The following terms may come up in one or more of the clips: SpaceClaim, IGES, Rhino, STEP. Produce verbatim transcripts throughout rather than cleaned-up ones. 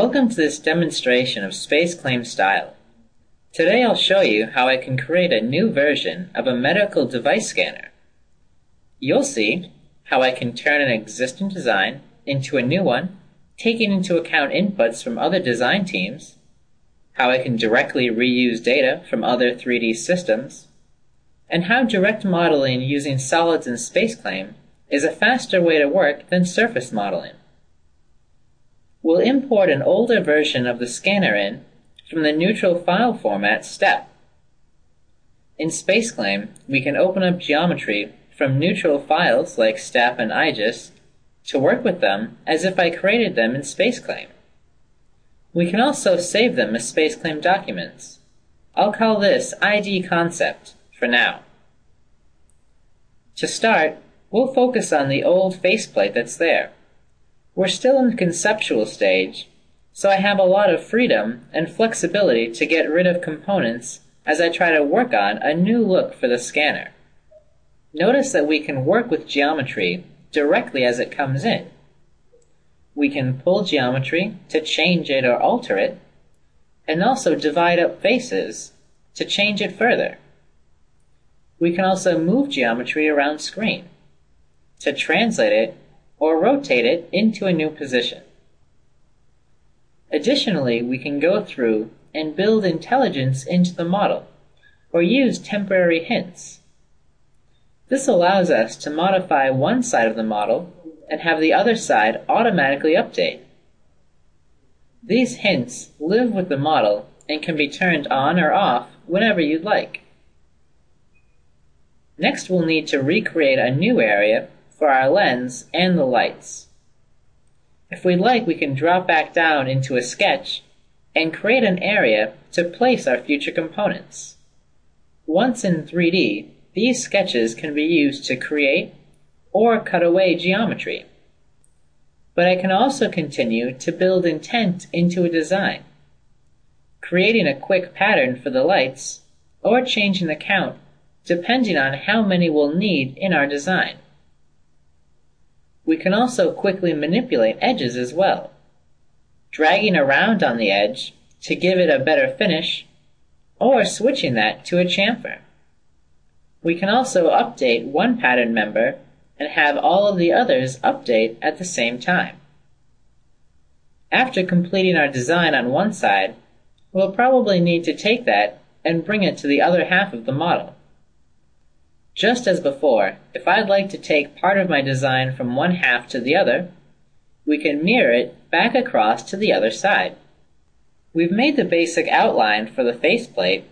Welcome to this demonstration of SpaceClaim Style. Today I'll show you how I can create a new version of a medical device scanner. You'll see how I can turn an existing design into a new one, taking into account inputs from other design teams, how I can directly reuse data from other three D systems, and how direct modeling using solids in SpaceClaim is a faster way to work than surface modeling. We'll import an older version of the scanner in from the neutral file format STEP. In SpaceClaim, we can open up geometry from neutral files like STEP and I G E S to work with them as if I created them in SpaceClaim. We can also save them as SpaceClaim documents. I'll call this I D concept for now. To start, we'll focus on the old faceplate that's there. We're still in the conceptual stage, so I have a lot of freedom and flexibility to get rid of components as I try to work on a new look for the scanner. Notice that we can work with geometry directly as it comes in. We can pull geometry to change it or alter it, and also divide up faces to change it further. We can also move geometry around screen to translate it or rotate it into a new position. Additionally, we can go through and build intelligence into the model, or use temporary hints. This allows us to modify one side of the model and have the other side automatically update. These hints live with the model and can be turned on or off whenever you'd like. Next, we'll need to recreate a new area for our lens and the lights. If we'd like, we can drop back down into a sketch and create an area to place our future components. Once in three D, these sketches can be used to create or cut away geometry. But I can also continue to build intent into a design, creating a quick pattern for the lights or changing the count depending on how many we'll need in our design. We can also quickly manipulate edges as well, dragging around on the edge to give it a better finish, or switching that to a chamfer. We can also update one pattern member and have all of the others update at the same time. After completing our design on one side, we'll probably need to take that and bring it to the other half of the model. Just as before, if I'd like to take part of my design from one half to the other, we can mirror it back across to the other side. We've made the basic outline for the faceplate,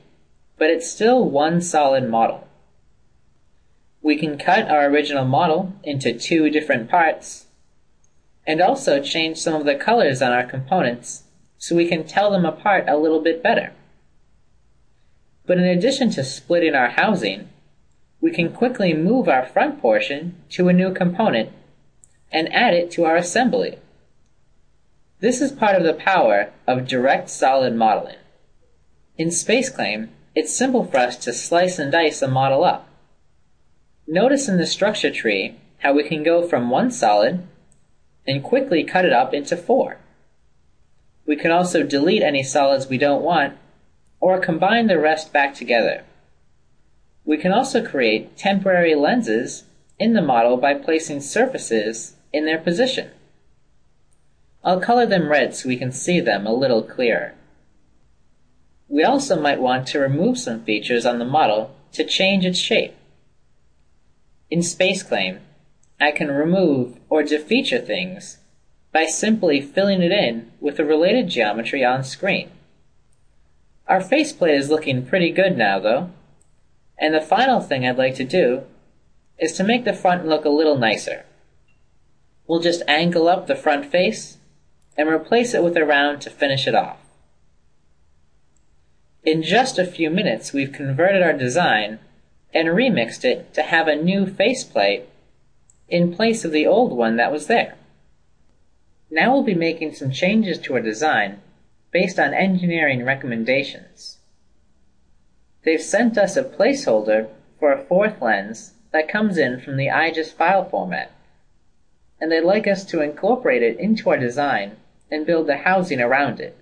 but it's still one solid model. We can cut our original model into two different parts, and also change some of the colors on our components so we can tell them apart a little bit better. But in addition to splitting our housing, we can quickly move our front portion to a new component and add it to our assembly. This is part of the power of direct solid modeling. In SpaceClaim, it's simple for us to slice and dice a model up. Notice in the structure tree how we can go from one solid and quickly cut it up into four. We can also delete any solids we don't want or combine the rest back together. We can also create temporary lenses in the model by placing surfaces in their position. I'll color them red so we can see them a little clearer. We also might want to remove some features on the model to change its shape. In SpaceClaim, I can remove or defeature things by simply filling it in with the related geometry on screen. Our faceplate is looking pretty good now though. And the final thing I'd like to do is to make the front look a little nicer. We'll just angle up the front face and replace it with a round to finish it off. In just a few minutes, we've converted our design and remixed it to have a new faceplate in place of the old one that was there. Now we'll be making some changes to our design based on engineering recommendations. They've sent us a placeholder for a fourth lens that comes in from the I G E S file format, and they'd like us to incorporate it into our design and build the housing around it.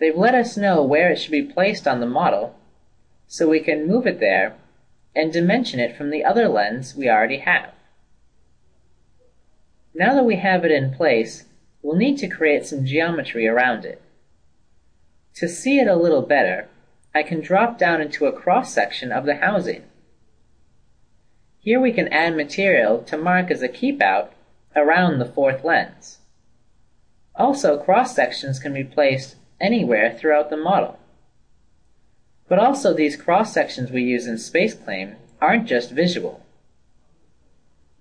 They've let us know where it should be placed on the model, so we can move it there and dimension it from the other lens we already have. Now that we have it in place, we'll need to create some geometry around it. To see it a little better, I can drop down into a cross-section of the housing. Here we can add material to mark as a keep-out around the fourth lens. Also, cross-sections can be placed anywhere throughout the model. But also, these cross-sections we use in SpaceClaim aren't just visual.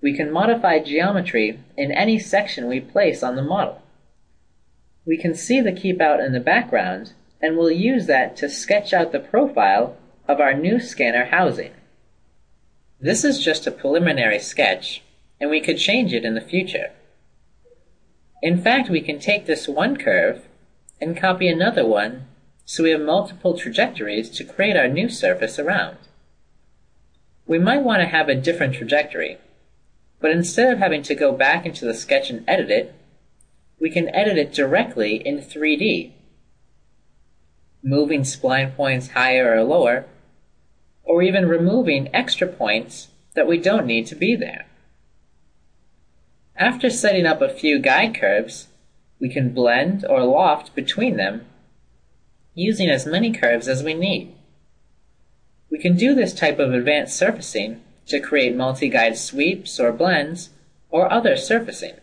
We can modify geometry in any section we place on the model. We can see the keep-out in the background, and we'll use that to sketch out the profile of our new scanner housing. This is just a preliminary sketch, and we could change it in the future. In fact, we can take this one curve and copy another one so we have multiple trajectories to create our new surface around. We might want to have a different trajectory, but instead of having to go back into the sketch and edit it, we can edit it directly in three D, moving spline points higher or lower, or even removing extra points that we don't need to be there. After setting up a few guide curves, we can blend or loft between them, using as many curves as we need. We can do this type of advanced surfacing to create multi-guide sweeps or blends or other surfacing.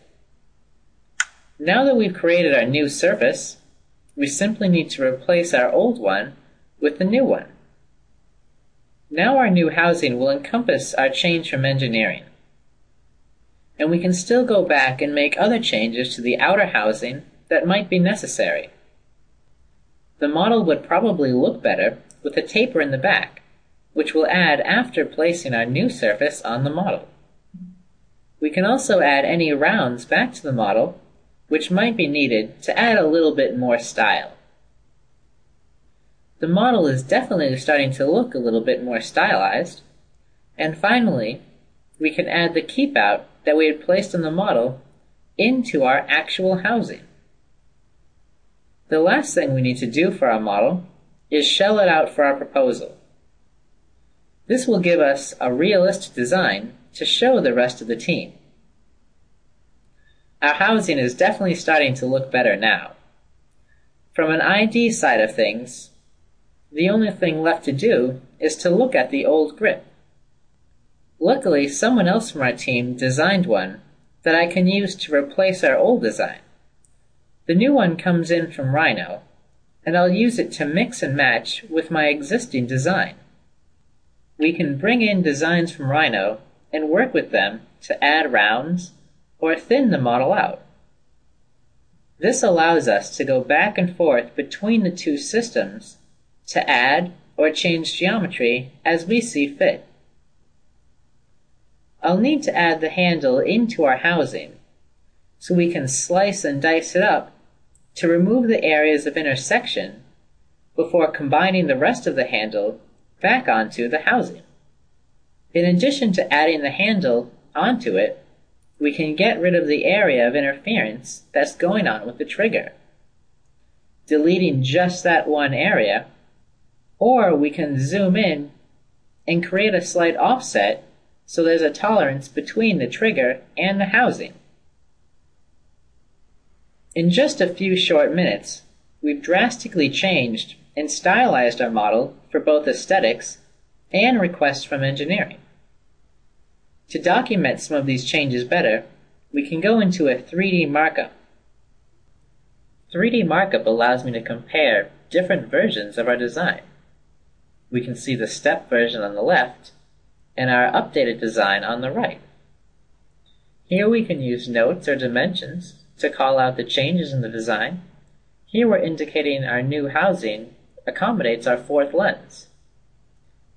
Now that we've created our new surface, we simply need to replace our old one with the new one. Now our new housing will encompass our change from engineering. And we can still go back and make other changes to the outer housing that might be necessary. The model would probably look better with a taper in the back, which we'll add after placing our new surface on the model. We can also add any rounds back to the model, which might be needed to add a little bit more style. The model is definitely starting to look a little bit more stylized. And finally, we can add the keep-out that we had placed in the model into our actual housing. The last thing we need to do for our model is shell it out for our proposal. This will give us a realistic design to show the rest of the team. Our housing is definitely starting to look better now. From an I D side of things, the only thing left to do is to look at the old grip. Luckily, someone else from our team designed one that I can use to replace our old design. The new one comes in from Rhino, and I'll use it to mix and match with my existing design. We can bring in designs from Rhino and work with them to add rounds or thin the model out. This allows us to go back and forth between the two systems to add or change geometry as we see fit. I'll need to add the handle into our housing so we can slice and dice it up to remove the areas of intersection before combining the rest of the handle back onto the housing. In addition to adding the handle onto it, we can get rid of the area of interference that's going on with the trigger, deleting just that one area, or we can zoom in and create a slight offset so there's a tolerance between the trigger and the housing. In just a few short minutes, we've drastically changed and stylized our model for both aesthetics and requests from engineering. To document some of these changes better, we can go into a three D markup. three D markup allows me to compare different versions of our design. We can see the STEP version on the left and our updated design on the right. Here we can use notes or dimensions to call out the changes in the design. Here we're indicating our new housing accommodates our fourth lens.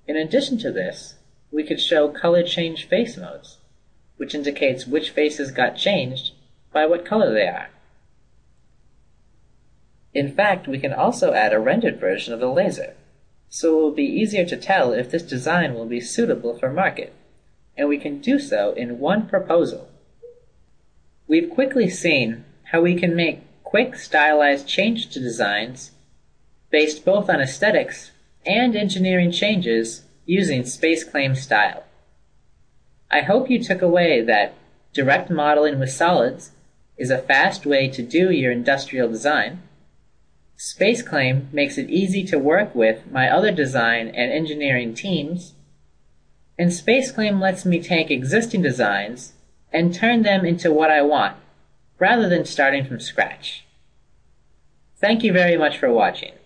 In addition to this, we could show color change face modes, which indicates which faces got changed by what color they are. In fact, we can also add a rendered version of the laser, so it will be easier to tell if this design will be suitable for market, and we can do so in one proposal. We've quickly seen how we can make quick stylized change to designs based both on aesthetics and engineering changes using SpaceClaim style. I hope you took away that direct modeling with solids is a fast way to do your industrial design. SpaceClaim makes it easy to work with my other design and engineering teams, and SpaceClaim lets me take existing designs and turn them into what I want, rather than starting from scratch. Thank you very much for watching.